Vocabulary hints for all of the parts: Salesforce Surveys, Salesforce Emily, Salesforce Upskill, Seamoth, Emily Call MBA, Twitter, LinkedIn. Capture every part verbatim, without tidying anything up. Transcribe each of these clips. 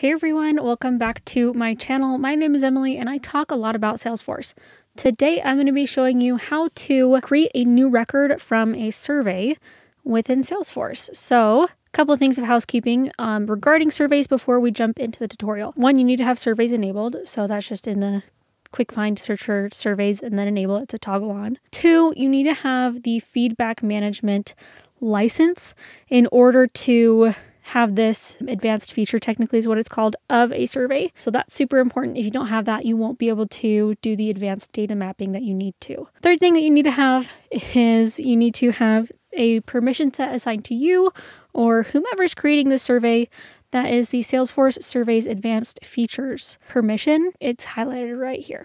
Hey everyone, welcome back to my channel. My name is Emily and I talk a lot about Salesforce. Today I'm going to be showing you how to create a new record from a survey within Salesforce. So a couple of things of housekeeping um, regarding surveys before we jump into the tutorial. One, you need to have surveys enabled. So that's just in the quick find, search for surveys and then enable it to toggle on. Two, you need to have the feedback management license in order to have this advanced feature, technically is what it's called, of a survey. So that's super important. If you don't have that, you won't be able to do the advanced data mapping that you need to. Third thing that you need to have is you need to have a permission set assigned to you or whomever's creating the survey. That is the Salesforce Surveys Advanced Features permission. It's highlighted right here.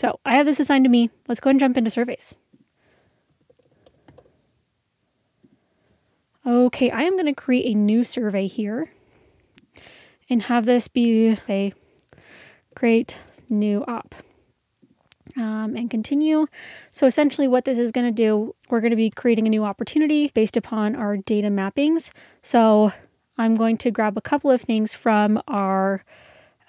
So I have this assigned to me. Let's go and jump into surveys. Okay, I am going to create a new survey here and have this be a create new op um, and continue. So essentially what this is going to do, we're going to be creating a new opportunity based upon our data mappings. So I'm going to grab a couple of things from our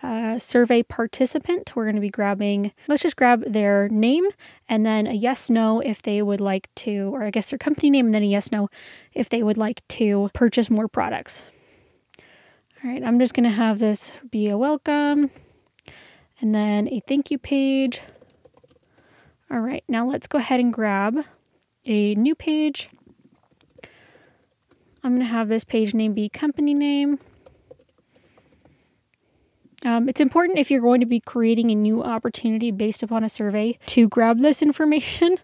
uh, survey participant. We're going to be grabbing, let's just grab their name and then a yes, no, if they would like to, or I guess their company name, and then a yes, no, if they would like to purchase more products. All right. I'm just going to have this be a welcome and then a thank you page. All right. Now let's go ahead and grab a new page. I'm going to have this page name be company name. Um, it's important if you're going to be creating a new opportunity based upon a survey to grab this information.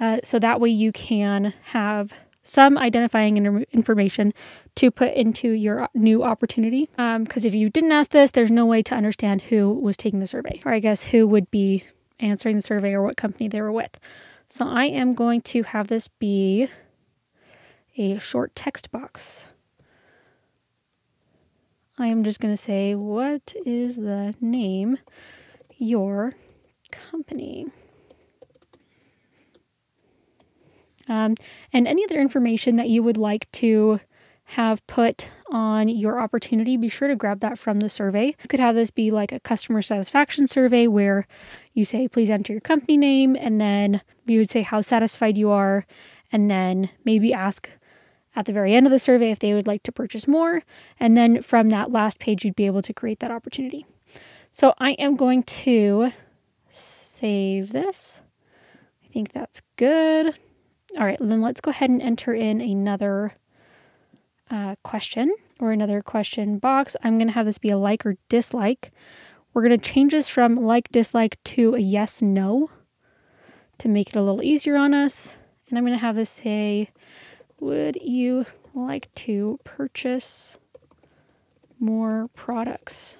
Uh, so that way you can have some identifying information to put into your new opportunity. Um, because if you didn't ask this, there's no way to understand who was taking the survey, or I guess who would be answering the survey or what company they were with. So I am going to have this be a short text box. I am just going to say, what is the name your company? Um, and any other information that you would like to have put on your opportunity, be sure to grab that from the survey. You could have this be like a customer satisfaction survey where you say, please enter your company name, and then you would say how satisfied you are, and then maybe ask at the very end of the survey if they would like to purchase more. And then from that last page, you'd be able to create that opportunity. So I am going to save this. I think that's good. All right, then let's go ahead and enter in another uh, question or another question box. I'm going to have this be a like or dislike. We're going to change this from like, dislike to a yes, no to make it a little easier on us. And I'm going to have this say, would you like to purchase more products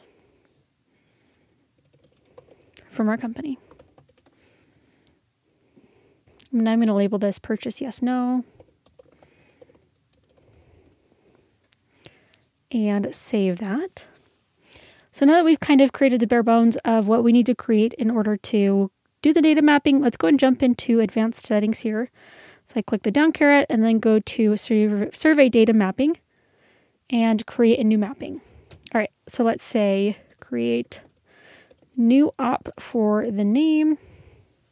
from our company? And I'm going to label this purchase yes, no. And save that. So now that we've kind of created the bare bones of what we need to create in order to do the data mapping, let's go and jump into advanced settings here. So I click the down caret and then go to survey data mapping and create a new mapping. All right, so let's say create new op for the name.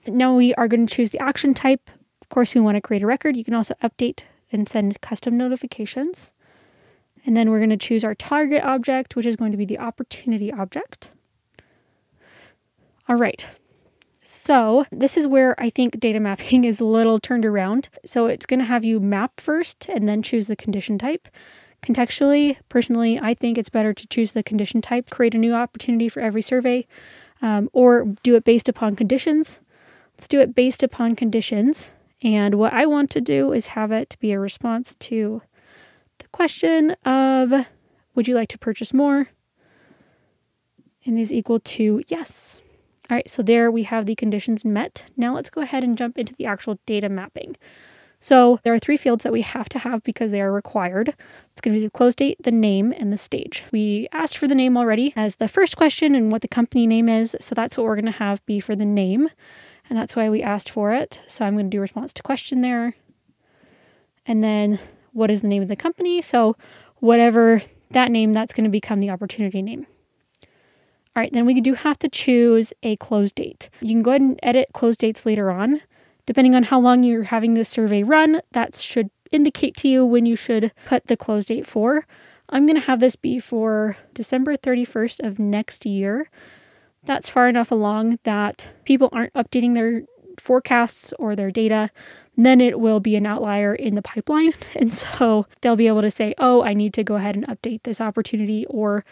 Now we are going to choose the action type. Of course, we want to create a record. You can also update and send custom notifications. And then we're going to choose our target object, which is going to be the opportunity object. All right. So this is where I think data mapping is a little turned around. So it's going to have you map first and then choose the condition type. Contextually, personally, I think it's better to choose the condition type, create a new opportunity for every survey, um, or do it based upon conditions. Let's do it based upon conditions. And what I want to do is have it be a response to the question of, would you like to purchase more? And is equal to yes. All right, so there we have the conditions met. Now let's go ahead and jump into the actual data mapping. So there are three fields that we have to have because they are required. It's going to be the close date, the name, and the stage. We asked for the name already as the first question and what the company name is. So that's what we're going to have be for the name. And that's why we asked for it. So I'm going to do response to question there. And then what is the name of the company? So whatever that name, that's going to become the opportunity name. All right, then we do have to choose a close date. You can go ahead and edit close dates later on. Depending on how long you're having this survey run, that should indicate to you when you should put the close date for. I'm going to have this be for December thirty-first of next year. That's far enough along that people aren't updating their forecasts or their data, then it will be an outlier in the pipeline. And so they'll be able to say, oh, I need to go ahead and update this opportunity or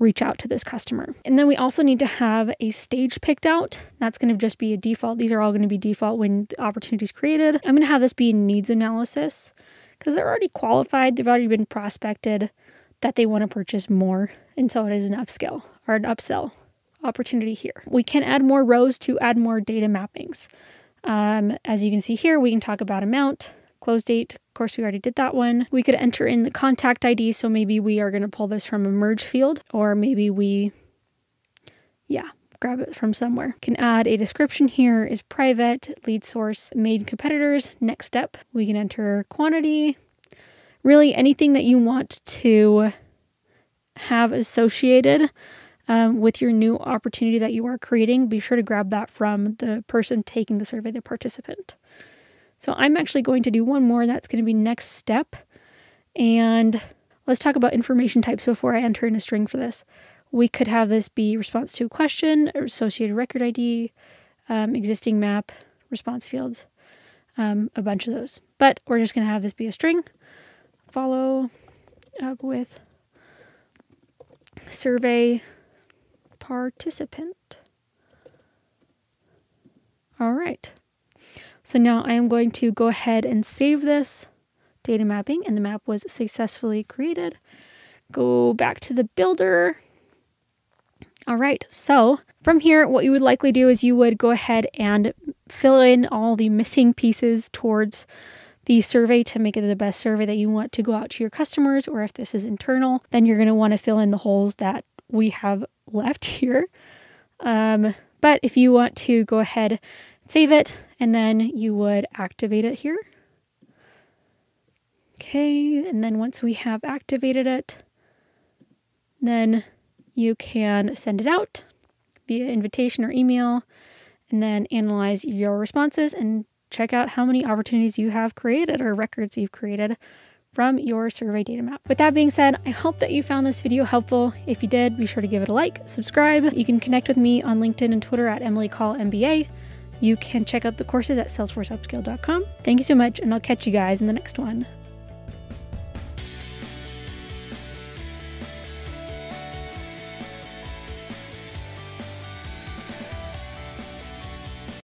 reach out to this customer. And then we also need to have a stage picked out. That's going to just be a default. These are all going to be default when the opportunity is created. I'm going to have this be a needs analysis because they're already qualified. They've already been prospected that they want to purchase more. And so it is an upscale or an upsell opportunity here. We can add more rows to add more data mappings. Um, as you can see here, we can talk about amount, close date. Of course, we already did that one. We could enter in the contact I D. So maybe we are going to pull this from a merge field, or maybe we, yeah, grab it from somewhere. Can add a description here is private, lead source, main competitors, next step. We can enter quantity, really anything that you want to have associated Um, with your new opportunity that you are creating. Be sure to grab that from the person taking the survey, the participant. So I'm actually going to do one more. That's going to be next step. And let's talk about information types before I enter in a string for this. We could have this be response to a question, associated record I D, um, existing map, response fields, um, a bunch of those. But we're just going to have this be a string. Follow up with survey participant. All right. So now I am going to go ahead and save this data mapping, and the map was successfully created. Go back to the builder. All right. So from here, what you would likely do is you would go ahead and fill in all the missing pieces towards the survey to make it the best survey that you want to go out to your customers, or if this is internal, then you're going to want to fill in the holes that we have left here. Um, but if you want to go ahead, save it, and then you would activate it here. Okay, and then once we have activated it, then you can send it out via invitation or email, and then analyze your responses and check out how many opportunities you have created or records you've created from your survey data map. With that being said, I hope that you found this video helpful. If you did, be sure to give it a like, subscribe. You can connect with me on LinkedIn and Twitter at Emily Call M B A. You can check out the courses at salesforce upskill dot com. Thank you so much, and I'll catch you guys in the next one.